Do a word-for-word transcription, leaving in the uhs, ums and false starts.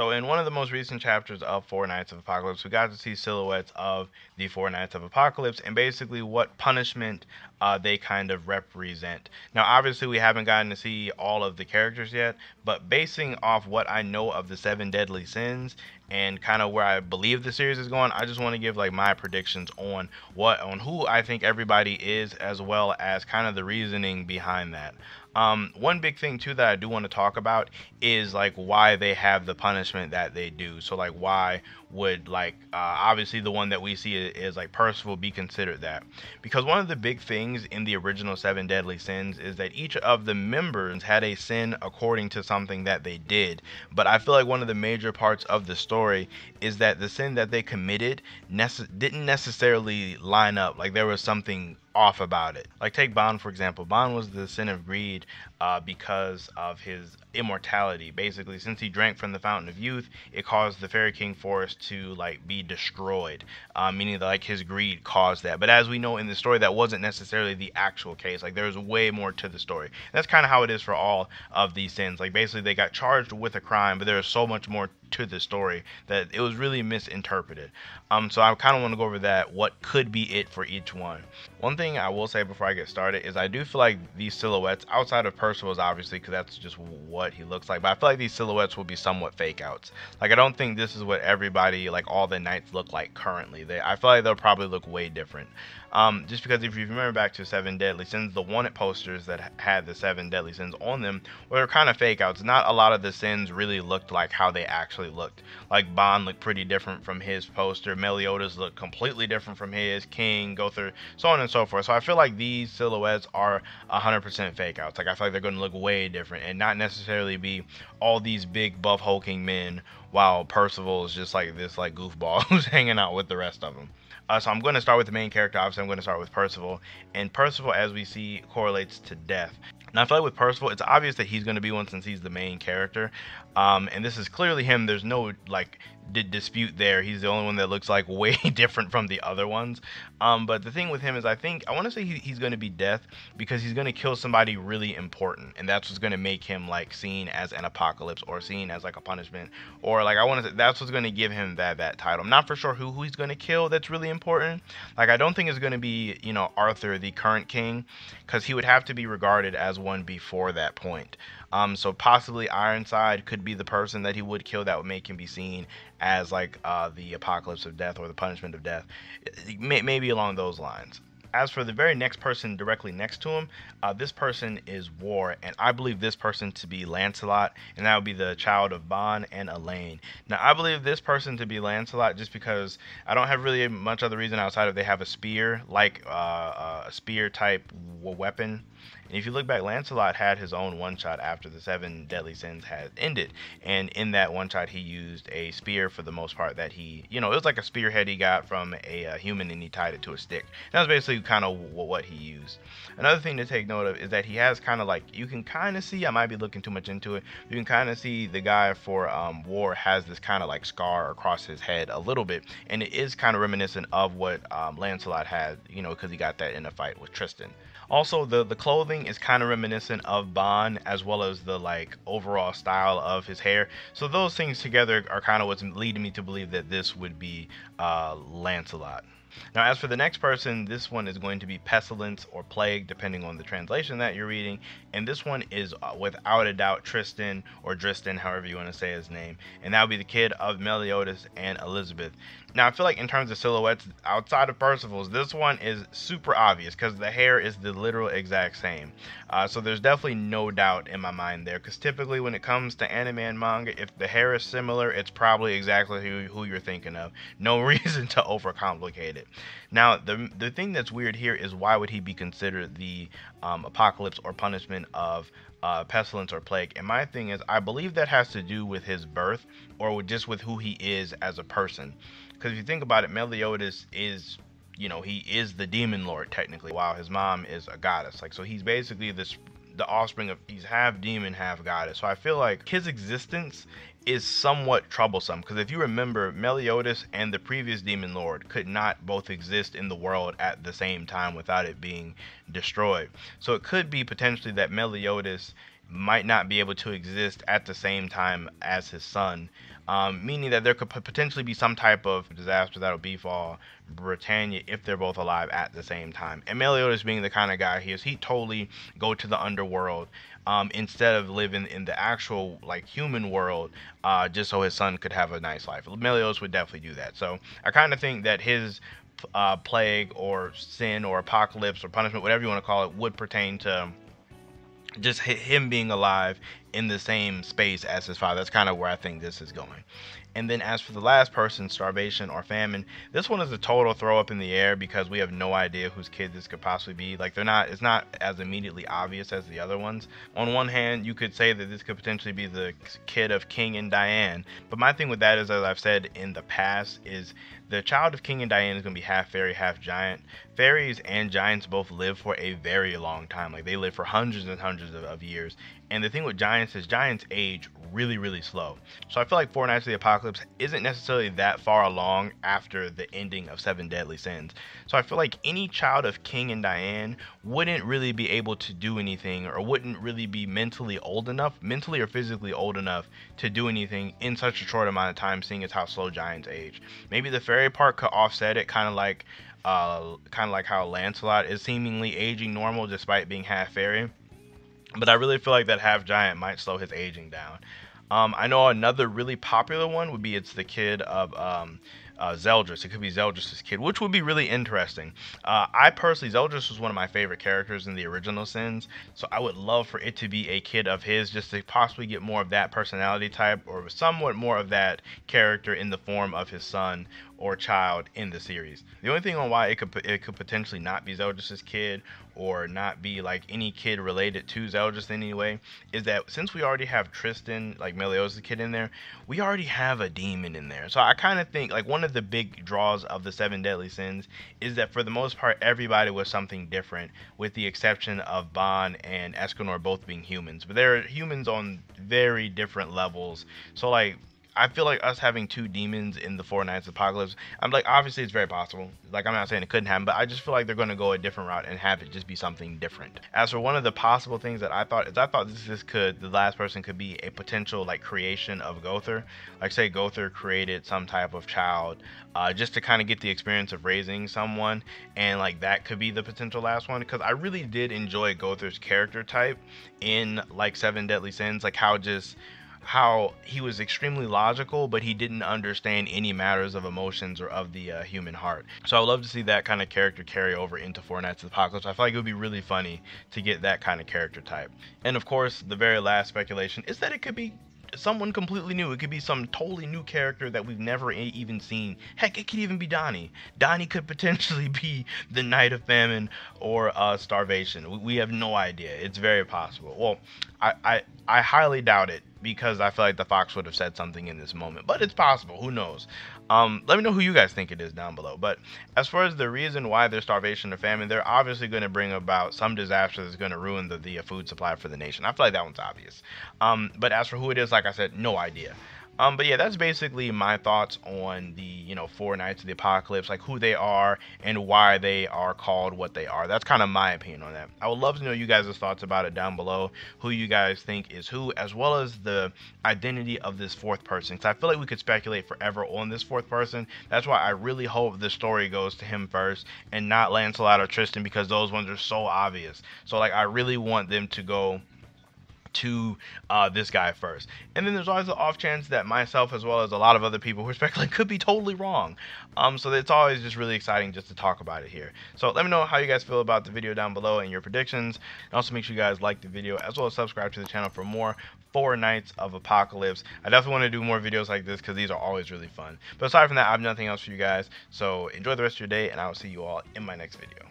So in one of the most recent chapters of Four Knights of Apocalypse, we got to see silhouettes of the Four Knights of Apocalypse and basically what punishment uh, they kind of represent. Now, obviously, we haven't gotten to see all of the characters yet, but basing off what I know of the Seven Deadly Sins and kind of where I believe the series is going, I just want to give like my predictions on what on who I think everybody is, as well as kind of the reasoning behind that. Um, one big thing too that I do want to talk about is like why they have the punishment that they do. So like why would like uh, obviously the one that we see is, is like Percival be considered that, because one of the big things in the original Seven Deadly Sins is that each of the members had a sin according to something that they did. But I feel like one of the major parts of the story is that the sin that they committed nece- didn't necessarily line up. Like there was something off about it. Like take Bon, for example. Bon was the sin of greed uh, because of his immortality. Basically, since he drank from the Fountain of Youth, it caused the Fairy King Forest to like be destroyed, uh, meaning that like his greed caused that. But as we know in the story, that wasn't necessarily the actual case. Like there's way more to the story. And that's kind of how it is for all of these sins. Like basically they got charged with a crime, but there's so much more to the story that it was really misinterpreted. Um, so I kind of want to go over that, what could be it for each one. One thing I will say before I get started is I do feel like these silhouettes, outside of Percival's obviously, because that's just what he looks like, but I feel like these silhouettes will be somewhat fake outs. Like I don't think this is what everybody, like all the knights look like currently. They, I feel like they'll probably look way different. Um, just because if you remember back to Seven Deadly Sins, the wanted posters that had the Seven Deadly Sins on them were kind of fake outs. Not a lot of the sins really looked like how they actually looked. Like Bon looked pretty different from his poster, Meliodas looked completely different from his, King, Gother, so on and so forth. So I feel like these silhouettes are one hundred percent fake outs. Like I feel like they're going to look way different and not necessarily be all these big buff hulking men, while Percival is just like this like goofball who's hanging out with the rest of them. Uh, so I'm going to start with the main character. Obviously I'm going to start with Percival, and Percival as we see correlates to death. Now I feel like with Percival, it's obvious that he's going to be one since he's the main character, um, and this is clearly him. There's no like d dispute there. He's the only one that looks like way different from the other ones. Um, but the thing with him is I think I want to say he, he's going to be death because he's going to kill somebody really important, and that's what's going to make him like seen as an apocalypse or seen as like a punishment, or like I want to say that's what's going to give him that that title. I'm not for sure who who he's going to kill. That's really important. Like I don't think it's going to be, you know, Arthur, the current king, because he would have to be regarded as one before that point. Um, so possibly Ironside could be the person that he would kill that would make him be seen as like uh, the apocalypse of death or the punishment of death, maybe along those lines. As for the very next person directly next to him, uh, this person is War, and I believe this person to be Lancelot, and that would be the child of Ban and Elaine. Now, I believe this person to be Lancelot just because I don't have really much other reason outside of they have a spear, like uh, a spear-type weapon. And if you look back, Lancelot had his own one-shot after the Seven Deadly Sins had ended, and in that one-shot, he used a spear for the most part that he, you know, it was like a spearhead he got from a, a human, and he tied it to a stick. That was basically kind of what he used. Another thing to take note of is that he has kind of like, you can kind of see, I might be looking too much into it, you can kind of see the guy for um, War has this kind of like scar across his head a little bit, and it is kind of reminiscent of what um, Lancelot had, you know, because he got that in a fight with Tristan. Also, the the clothing is kind of reminiscent of Bon, as well as the like overall style of his hair. So those things together are kind of what's leading me to believe that this would be uh, Lancelot. Now, as for the next person, this one is going to be Pestilence or Plague, depending on the translation that you're reading. And this one is, uh, without a doubt, Tristan or Tristan, however you want to say his name. And that would be the kid of Meliodas and Elizabeth. Now, I feel like in terms of silhouettes, outside of Percival's, this one is super obvious because the hair is the literal exact same. Uh, so there's definitely no doubt in my mind there, because typically when it comes to anime and manga, if the hair is similar, it's probably exactly who, who you're thinking of. No reason to overcomplicate it. Now, the, the thing that's weird here is why would he be considered the um, apocalypse or punishment of uh, pestilence or plague? And my thing is, I believe that has to do with his birth or with just with who he is as a person. Because if you think about it, Meliodas is, you know, he is the demon lord technically, while his mom is a goddess. Like, so he's basically this the offspring of, he's half demon, half goddess. So I feel like his existence is somewhat troublesome, because if you remember, Meliodas and the previous demon lord could not both exist in the world at the same time without it being destroyed. So it could be potentially that Meliodas might not be able to exist at the same time as his son, um, meaning that there could potentially be some type of disaster that'll befall Britannia if they're both alive at the same time. And Meliodas, being the kind of guy he is, he'd totally go to the underworld um, instead of living in the actual like human world uh, just so his son could have a nice life. Meliodas would definitely do that. So I kind of think that his uh, plague or sin or apocalypse or punishment, whatever you want to call it, would pertain to just him being alive in the same space as his father. That's kind of where I think this is going. And then as for the last person, starvation or famine, this one is a total throw up in the air because we have no idea whose kid this could possibly be. Like, they're not, it's not as immediately obvious as the other ones. On one hand, you could say that this could potentially be the kid of King and Diane. But my thing with that is, as I've said in the past, is the child of King and Diane is going to be half fairy, half giant. Fairies and giants both live for a very long time. Like, they live for hundreds and hundreds of, of years. And the thing with giants is giants age really, really slow. So I feel like Four Knights of the Apocalypse isn't necessarily that far along after the ending of Seven Deadly Sins. So I feel like any child of King and Diane wouldn't really be able to do anything, or wouldn't really be mentally old enough, mentally or physically old enough to do anything in such a short amount of time, seeing as how slow giants age. Maybe the fairy part could offset it, kind of like, uh, kind of like how Lancelot is seemingly aging normal despite being half fairy. But I really feel like that half giant might slow his aging down. Um, I know another really popular one would be it's the kid of um, uh, Zeldris. It could be Zeldris' kid, which would be really interesting. Uh, I personally, Zeldris was one of my favorite characters in the original Sins. So I would love for it to be a kid of his, just to possibly get more of that personality type, or somewhat more of that character in the form of his son or child in the series. The only thing on why it could it could potentially not be Zeldris' kid, or not be like any kid related to Zeldris anyway, is that since we already have Tristan, like Meliodas' kid, in there, we already have a demon in there. So I kind of think like one of the big draws of the Seven Deadly Sins is that for the most part everybody was something different, with the exception of Bon and Escanor both being humans. But they're humans on very different levels. So like, I feel like us having two demons in the Four Knights of Apocalypse, I'm like, obviously it's very possible. Like, I'm not saying it couldn't happen, but I just feel like they're going to go a different route and have it just be something different. As for one of the possible things that I thought is, I thought this, this could, the last person could be a potential like creation of Gother. Like, say Gother created some type of child uh, just to kind of get the experience of raising someone, and like that could be the potential last one, because I really did enjoy Gother's character type in like Seven Deadly Sins, like how just how he was extremely logical, but he didn't understand any matters of emotions or of the uh, human heart. So I would love to see that kind of character carry over into Four Knights of the Apocalypse. I feel like it would be really funny to get that kind of character type. And of course, the very last speculation is that it could be someone completely new. It could be some totally new character that we've never even seen. Heck, it could even be Donnie. Donnie could potentially be the Knight of Famine or uh, Starvation. We, we have no idea. It's very possible. Well, I, I, I highly doubt it, because I feel like the Fox would have said something in this moment, but it's possible, who knows. Um, let me know who you guys think it is down below. But as far as the reason why there's starvation or famine, they're obviously going to bring about some disaster that's going to ruin the, the food supply for the nation. I feel like that one's obvious. Um, but as for who it is, like I said, no idea. Um, but yeah, that's basically my thoughts on the, you know, Four Knights of the Apocalypse, like who they are and why they are called what they are. That's kind of my opinion on that. I would love to know you guys' thoughts about it down below, who you guys think is who, as well as the identity of this fourth person. Because I feel like we could speculate forever on this fourth person. That's why I really hope the story goes to him first and not Lancelot or Tristan, because those ones are so obvious. So like, I really want them to go to uh, this guy first. And then there's always the off chance that myself, as well as a lot of other people who are speculating, could be totally wrong. Um, so it's always just really exciting just to talk about it here. So let me know how you guys feel about the video down below and your predictions. And also make sure you guys like the video, as well as subscribe to the channel for more Four Knights of Apocalypse. I definitely want to do more videos like this because these are always really fun. But aside from that, I have nothing else for you guys. So enjoy the rest of your day, and I will see you all in my next video.